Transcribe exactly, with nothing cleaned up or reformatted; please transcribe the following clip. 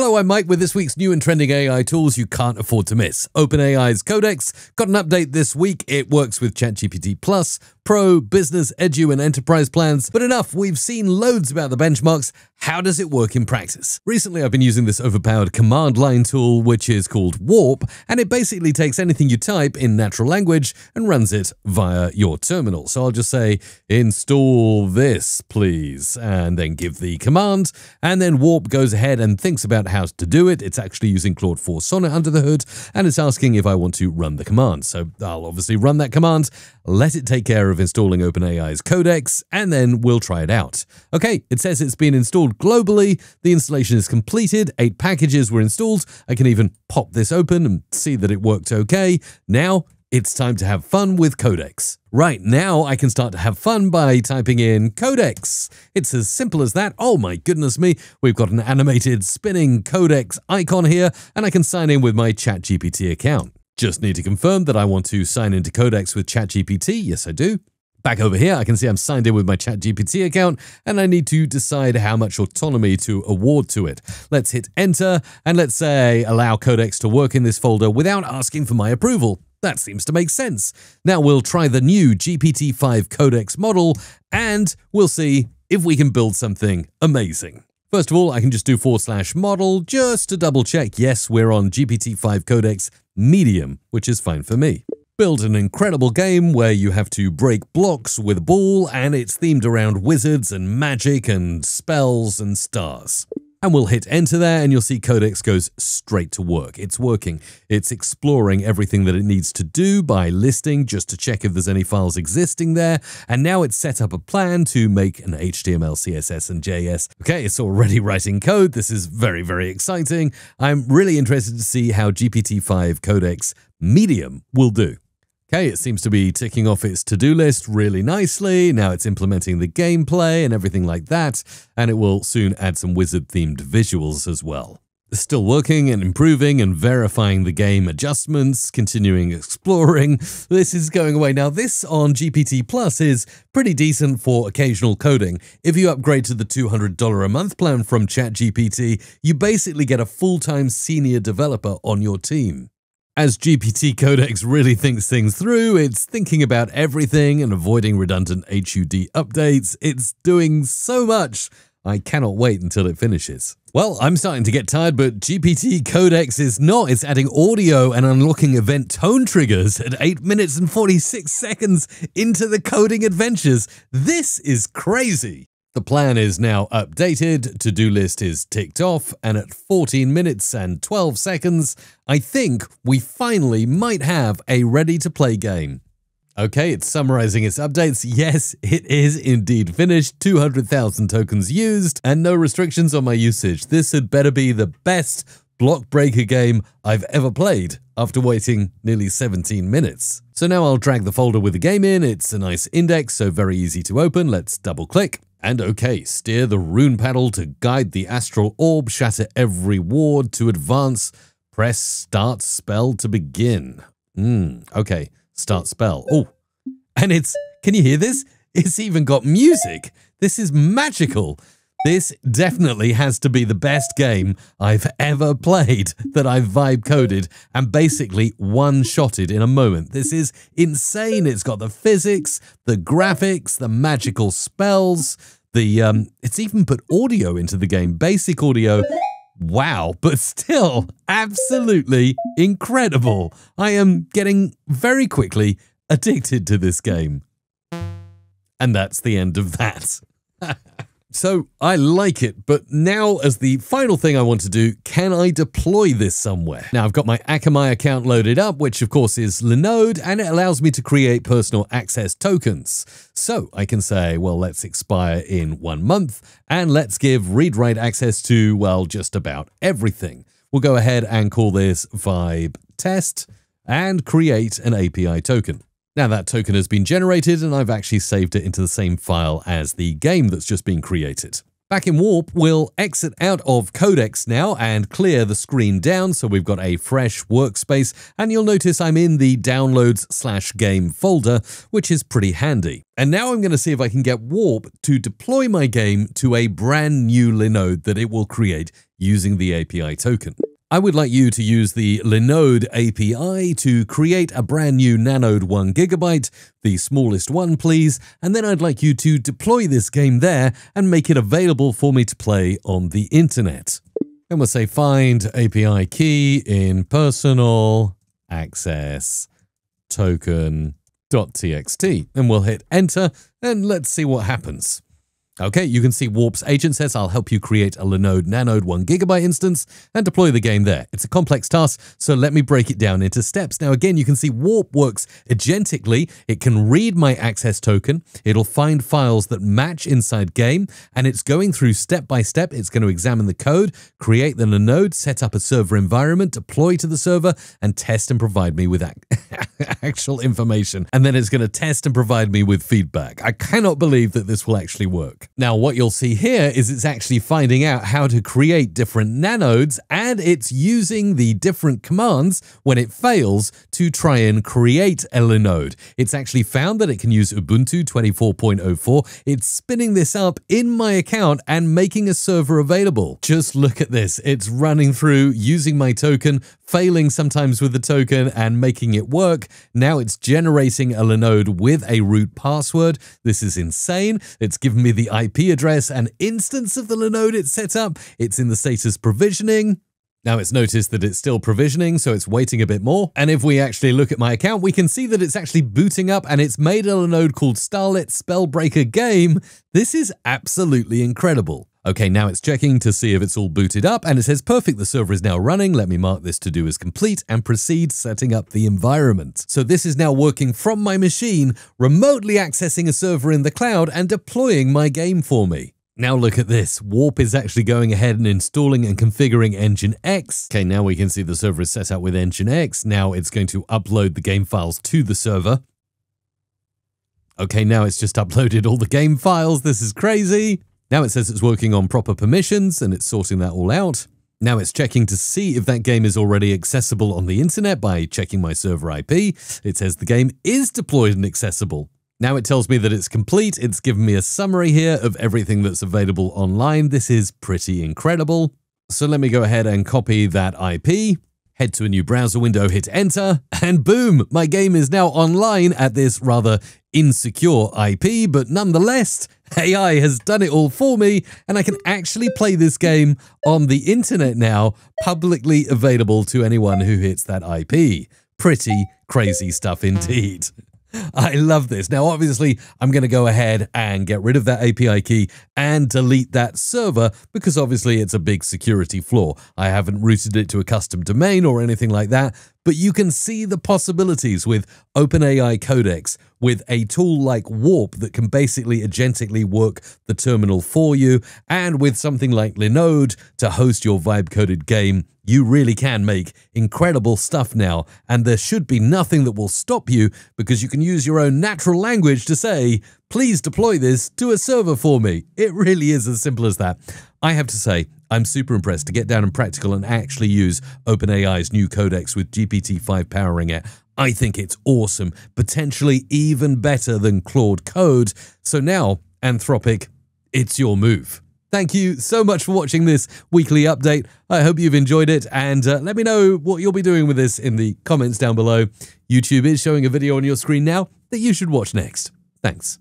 Hello, I'm Mike with this week's new and trending A I tools you can't afford to miss. OpenAI's Codex got an update this week. It works with ChatGPT Plus, Pro, Business, Edu, and Enterprise plans. But enough, we've seen loads about the benchmarks. How does it work in practice? Recently, I've been using this overpowered command line tool, which is called Warp, and it basically takes anything you type in natural language and runs it via your terminal. So I'll just say, install this, please, and then give the command, and then Warp goes ahead and thinks about how to do it. It's actually using Claude for Sonnet under the hood, and it's asking if I want to run the command. So I'll obviously run that command, let it take care of installing OpenAI's Codex, and then we'll try it out. Okay, it says it's been installed globally. The installation is completed. Eight packages were installed. I can even pop this open and see that it worked okay. Now it's time to have fun with Codex. Right, now I can start to have fun by typing in Codex. It's as simple as that. Oh my goodness me. We've got an animated spinning Codex icon here, and I can sign in with my ChatGPT account. Just need to confirm that I want to sign into Codex with ChatGPT. Yes, I do. Back over here, I can see I'm signed in with my ChatGPT account, and I need to decide how much autonomy to award to it. Let's hit enter, and let's say allow Codex to work in this folder without asking for my approval. That seems to make sense. Now we'll try the new G P T five Codex model, and we'll see if we can build something amazing. First of all, I can just do forward slash model just to double check. Yes, we're on G P T five Codex medium, which is fine for me. Build an incredible game where you have to break blocks with a ball, and it's themed around wizards and magic and spells and stars. And we'll hit enter there, and you'll see Codex goes straight to work. It's working. It's exploring everything that it needs to do by listing, just to check if there's any files existing there. And now it's set up a plan to make an H T M L, C S S, and J S. Okay, it's already writing code. This is very, very exciting. I'm really interested to see how G P T five Codex Medium will do. Okay, it seems to be ticking off its to-do list really nicely. Now it's implementing the gameplay and everything like that, and it will soon add some wizard-themed visuals as well. Still working and improving and verifying the game adjustments, continuing exploring. This is going away. Now this on G P T Plus is pretty decent for occasional coding. If you upgrade to the two hundred dollars a month plan from ChatGPT, you basically get a full-time senior developer on your team. As G P T Codex really thinks things through, it's thinking about everything and avoiding redundant H U D updates. It's doing so much. I cannot wait until it finishes. Well, I'm starting to get tired, but G P T Codex is not. It's adding audio and unlocking event tone triggers at eight minutes and forty-six seconds into the coding adventures. This is crazy. The plan is now updated, to-do list is ticked off, and at fourteen minutes and twelve seconds, I think we finally might have a ready-to-play game. Okay, it's summarizing its updates. Yes, it is indeed finished. two hundred thousand tokens used, and no restrictions on my usage. This had better be the best block breaker game I've ever played after waiting nearly seventeen minutes. So now I'll drag the folder with the game in. It's a nice index, so very easy to open. Let's double-click. And okay, steer the rune paddle to guide the astral orb, shatter every ward to advance, press start spell to begin. Mm, okay, start spell. Oh, and it's, can you hear this? It's even got music. This is magical. This definitely has to be the best game I've ever played that I've vibe coded and basically one-shotted in a moment. This is insane. It's got the physics, the graphics, the magical spells, the um, it's even put audio into the game, basic audio. Wow, but still absolutely incredible. I am getting very quickly addicted to this game. And that's the end of that. So I like it, but now as the final thing I want to do, can I deploy this somewhere? Now I've got my Akamai account loaded up, which of course is Linode, and it allows me to create personal access tokens. So I can say, well, let's expire in one month and let's give read-write access to, well, just about everything. We'll go ahead and call this Vibe Test and create an A P I token. Now that token has been generated, and I've actually saved it into the same file as the game that's just been created. Back in Warp, we'll exit out of Codex now and clear the screen down so we've got a fresh workspace, and you'll notice I'm in the downloads slash game folder, which is pretty handy. And now I'm going to see if I can get Warp to deploy my game to a brand new Linode that it will create using the A P I token. I would like you to use the Linode A P I to create a brand new Nanode one gigabyte, the smallest one please, and then I'd like you to deploy this game there and make it available for me to play on the internet. Then we'll say find A P I key in personal access token dot t x t, and we'll hit enter and let's see what happens. Okay, you can see Warp's agent says, I'll help you create a Linode Nanode one gigabyte instance and deploy the game there. It's a complex task, so let me break it down into steps. Now, again, you can see Warp works agentically. It can read my access token. It'll find files that match inside game, and it's going through step by step. It's going to examine the code, create the Linode, set up a server environment, deploy to the server, and test and provide me with ac actual information. And then it's going to test and provide me with feedback. I cannot believe that this will actually work. Now, what you'll see here is it's actually finding out how to create different nanodes, and it's using the different commands when it fails to try and create a Linode. It's actually found that it can use Ubuntu twenty-four point oh four. It's spinning this up in my account and making a server available. Just look at this. It's running through using my token, failing sometimes with the token and making it work. Now it's generating a Linode with a root password. This is insane. It's given me the I P address and instance of the Linode it's set up. It's in the status provisioning. Now it's noticed that it's still provisioning, so it's waiting a bit more. And if we actually look at my account, we can see that it's actually booting up and it's made a Linode called Starlit Spellbreaker Game. This is absolutely incredible. Okay, now it's checking to see if it's all booted up, and it says, perfect, the server is now running. Let me mark this to-do as complete and proceed setting up the environment. So this is now working from my machine, remotely accessing a server in the cloud and deploying my game for me. Now look at this. Warp is actually going ahead and installing and configuring Nginx. Okay, now we can see the server is set up with Nginx. Now it's going to upload the game files to the server. Okay, now it's just uploaded all the game files. This is crazy. Now it says it's working on proper permissions and it's sorting that all out. Now it's checking to see if that game is already accessible on the internet by checking my server I P. It says the game is deployed and accessible. Now it tells me that it's complete. It's given me a summary here of everything that's available online. This is pretty incredible. So let me go ahead and copy that I P. Head to a new browser window, hit enter, and boom, my game is now online at this rather insecure I P, but nonetheless, A I has done it all for me, and I can actually play this game on the internet now, publicly available to anyone who hits that I P. Pretty crazy stuff indeed. I love this. Now, obviously, I'm going to go ahead and get rid of that A P I key and delete that server because obviously it's a big security flaw. I haven't routed it to a custom domain or anything like that, but you can see the possibilities with OpenAI Codex, with a tool like Warp that can basically agentically work the terminal for you, and with something like Linode to host your vibe-coded game. You really can make incredible stuff now, and there should be nothing that will stop you because you can use your own natural language to say, please deploy this to a server for me. It really is as simple as that. I have to say, I'm super impressed to get down and practical and actually use OpenAI's new Codex with G P T five powering it. I think it's awesome, potentially even better than Claude Code. So now, Anthropic, it's your move. Thank you so much for watching this weekly update. I hope you've enjoyed it, and uh, let me know what you'll be doing with this in the comments down below. YouTube is showing a video on your screen now that you should watch next. Thanks.